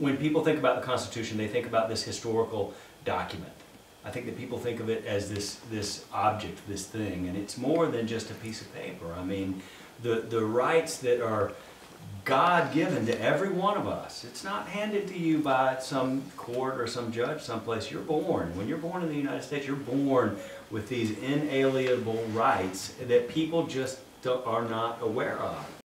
when people think about the Constitution, they think about this historical document. I think that people think of it as this object, this thing, and it's more than just a piece of paper. I mean, the rights that are God-given to every one of us, it's not handed to you by some court or some judge someplace. You're born. When you're born in the United States, you're born with these inalienable rights that people just are not aware of.